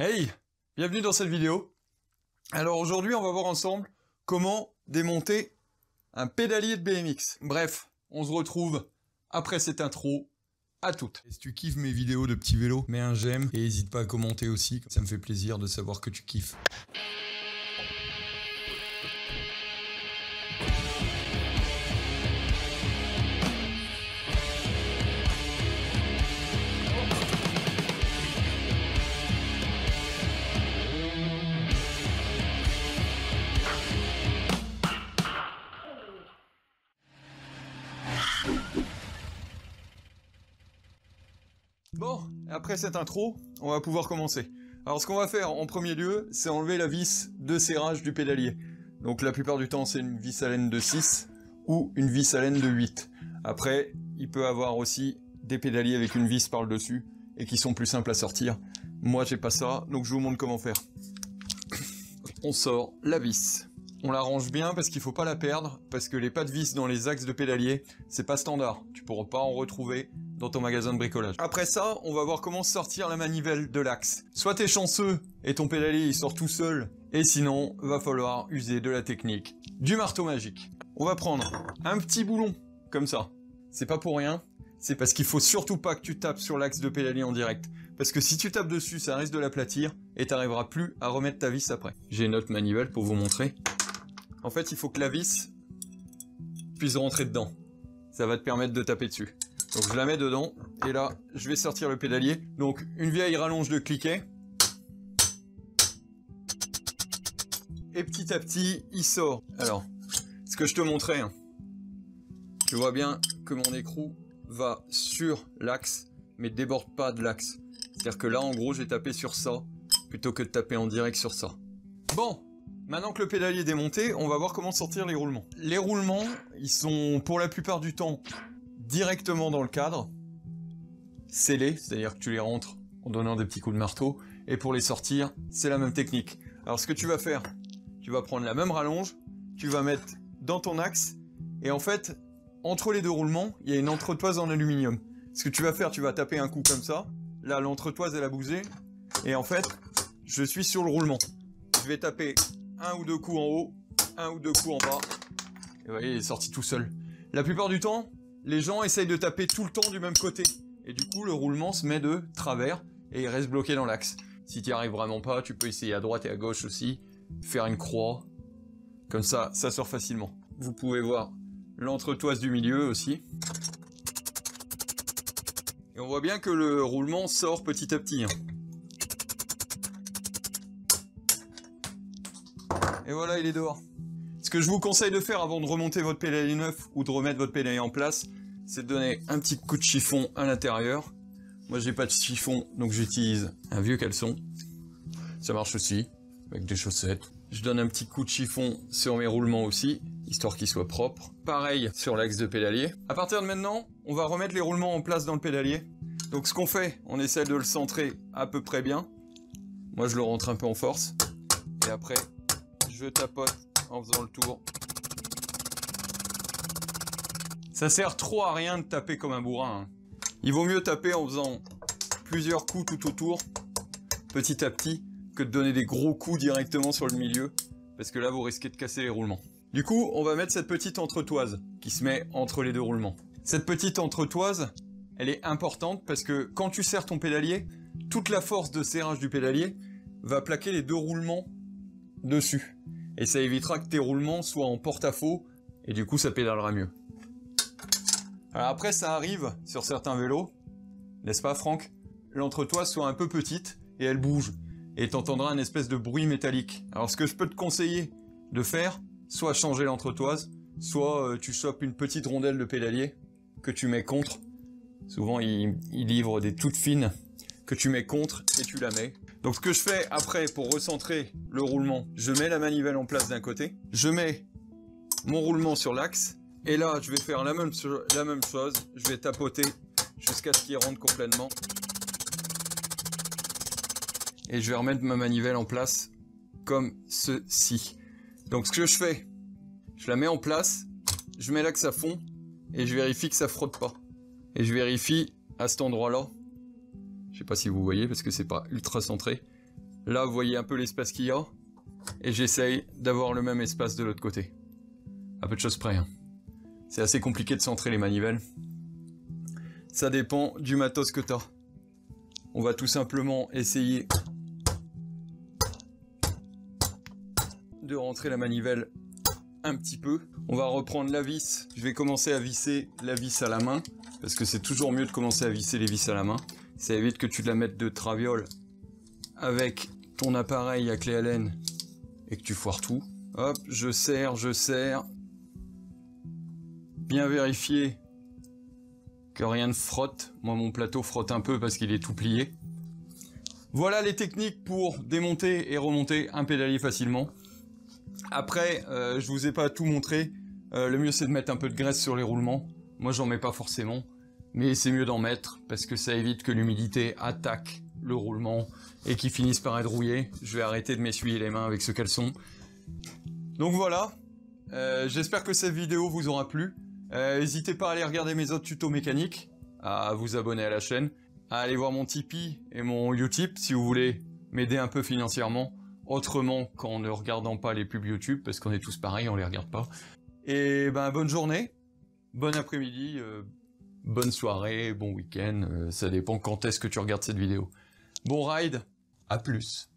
Hey, bienvenue dans cette vidéo. Alors aujourd'hui on va voir ensemble comment démonter un pédalier de BMX. Bref, on se retrouve après cette intro. À toutes. Si tu kiffes mes vidéos de petits vélos, mets un j'aime et n'hésite pas à commenter aussi, ça me fait plaisir de savoir que tu kiffes. Bon, après cette intro, on va pouvoir commencer. Alors ce qu'on va faire en premier lieu, c'est enlever la vis de serrage du pédalier. Donc la plupart du temps, c'est une vis à laine de 6 ou une vis à laine de 8. Après, il peut avoir aussi des pédaliers avec une vis par le dessus et qui sont plus simples à sortir. Moi, j'ai pas ça, donc je vous montre comment faire. On sort la vis. On la range bien parce qu'il faut pas la perdre, parce que les pas de vis dans les axes de pédalier, c'est pas standard. Tu pourras pas en retrouver dans ton magasin de bricolage. Après ça, on va voir comment sortir la manivelle de l'axe. Soit t'es chanceux et ton pédalier il sort tout seul, et sinon, va falloir user de la technique du marteau magique. On va prendre un petit boulon, comme ça. C'est pas pour rien, c'est parce qu'il faut surtout pas que tu tapes sur l'axe de pédalier en direct. Parce que si tu tapes dessus, ça risque de l'aplatir, et t'arriveras plus à remettre ta vis après. J'ai une autre manivelle pour vous montrer. En fait, il faut que la vis puisse rentrer dedans. Ça va te permettre de taper dessus. Donc je la mets dedans, et là, je vais sortir le pédalier. Donc, une vieille rallonge de cliquet. Et petit à petit, il sort. Alors, ce que je te montrais, hein, tu vois bien que mon écrou va sur l'axe, mais déborde pas de l'axe. C'est-à-dire que là, en gros, j'ai tapé sur ça, plutôt que de taper en direct sur ça. Bon! Maintenant que le pédalier est démonté, on va voir comment sortir les roulements. Les roulements, ils sont pour la plupart du temps directement dans le cadre, scellés, c'est-à-dire que tu les rentres en donnant des petits coups de marteau, et pour les sortir, c'est la même technique. Alors ce que tu vas faire, tu vas prendre la même rallonge, tu vas mettre dans ton axe, et en fait, entre les deux roulements, il y a une entretoise en aluminium. Ce que tu vas faire, tu vas taper un coup comme ça, là l'entretoise elle a bougé, et en fait, je suis sur le roulement. Je vais taper un ou deux coups en haut, un ou deux coups en bas, et vous voyez, il est sorti tout seul. La plupart du temps, les gens essayent de taper tout le temps du même côté, et du coup, le roulement se met de travers, et il reste bloqué dans l'axe. Si tu n'y arrives vraiment pas, tu peux essayer à droite et à gauche aussi, faire une croix, comme ça, ça sort facilement. Vous pouvez voir l'entretoise du milieu aussi. Et on voit bien que le roulement sort petit à petit. Et voilà, il est dehors. Ce que je vous conseille de faire avant de remonter votre pédalier neuf ou de remettre votre pédalier en place, c'est de donner un petit coup de chiffon à l'intérieur. Moi, j'ai pas de chiffon, donc j'utilise un vieux caleçon. Ça marche aussi, avec des chaussettes. Je donne un petit coup de chiffon sur mes roulements aussi, histoire qu'ils soient propres. Pareil sur l'axe de pédalier. À partir de maintenant, on va remettre les roulements en place dans le pédalier. Donc ce qu'on fait, on essaie de le centrer à peu près bien. Moi, je le rentre un peu en force. Et après, je tapote en faisant le tour. Ça sert trop à rien de taper comme un bourrin. Hein. Il vaut mieux taper en faisant plusieurs coups tout autour, petit à petit, que de donner des gros coups directement sur le milieu, parce que là vous risquez de casser les roulements. Du coup, on va mettre cette petite entretoise qui se met entre les deux roulements. Cette petite entretoise, elle est importante parce que quand tu serres ton pédalier, toute la force de serrage du pédalier va plaquer les deux roulements dessus. Et ça évitera que tes roulements soient en porte-à-faux, et du coup ça pédalera mieux. Alors après ça arrive sur certains vélos, n'est-ce pas Franck? L'entretoise soit un peu petite, et elle bouge, et t'entendras un espèce de bruit métallique. Alors ce que je peux te conseiller de faire, soit changer l'entretoise, soit tu chopes une petite rondelle de pédalier, que tu mets contre, souvent ils livrent des toutes fines, que tu mets contre et tu la mets. Donc ce que je fais après pour recentrer le roulement, je mets la manivelle en place d'un côté, je mets mon roulement sur l'axe, et là je vais faire la même chose, je vais tapoter jusqu'à ce qu'il rentre complètement. Et je vais remettre ma manivelle en place comme ceci. Donc ce que je fais, je la mets en place, je mets l'axe à fond, et je vérifie que ça frotte pas. Et je vérifie à cet endroit-là. Je sais pas si vous voyez parce que c'est pas ultra centré, Là, vous voyez un peu l'espace qu'il y a. Et j'essaye d'avoir le même espace de l'autre côté. À peu de choses près. Hein. C'est assez compliqué de centrer les manivelles. Ça dépend du matos que tu as. On va tout simplement essayer de rentrer la manivelle un petit peu. On va reprendre la vis. Je vais commencer à visser la vis à la main. Parce que c'est toujours mieux de commencer à visser les vis à la main. Ça évite que tu la mettes de traviole avec ton appareil à clé Allen et que tu foires tout. Hop, je serre, je serre. Bien vérifier que rien ne frotte. Moi, mon plateau frotte un peu parce qu'il est tout plié. Voilà les techniques pour démonter et remonter un pédalier facilement. Après, je vous ai pas tout montré. Le mieux, c'est de mettre un peu de graisse sur les roulements. Moi, j'en mets pas forcément, mais c'est mieux d'en mettre parce que ça évite que l'humidité attaque le roulement et qu'il finisse par être rouillé. Je vais arrêter de m'essuyer les mains avec ce caleçon. Donc voilà, j'espère que cette vidéo vous aura plu. N'hésitez pas à aller regarder mes autres tutos mécaniques, à vous abonner à la chaîne, à aller voir mon Tipeee et mon UTIP si vous voulez m'aider un peu financièrement, autrement qu'en ne regardant pas les pubs YouTube, parce qu'on est tous pareils, on les regarde pas. Et ben bonne journée, bon après-midi, bonne soirée, bon week-end, ça dépend quand est-ce que tu regardes cette vidéo. Bon ride, à plus.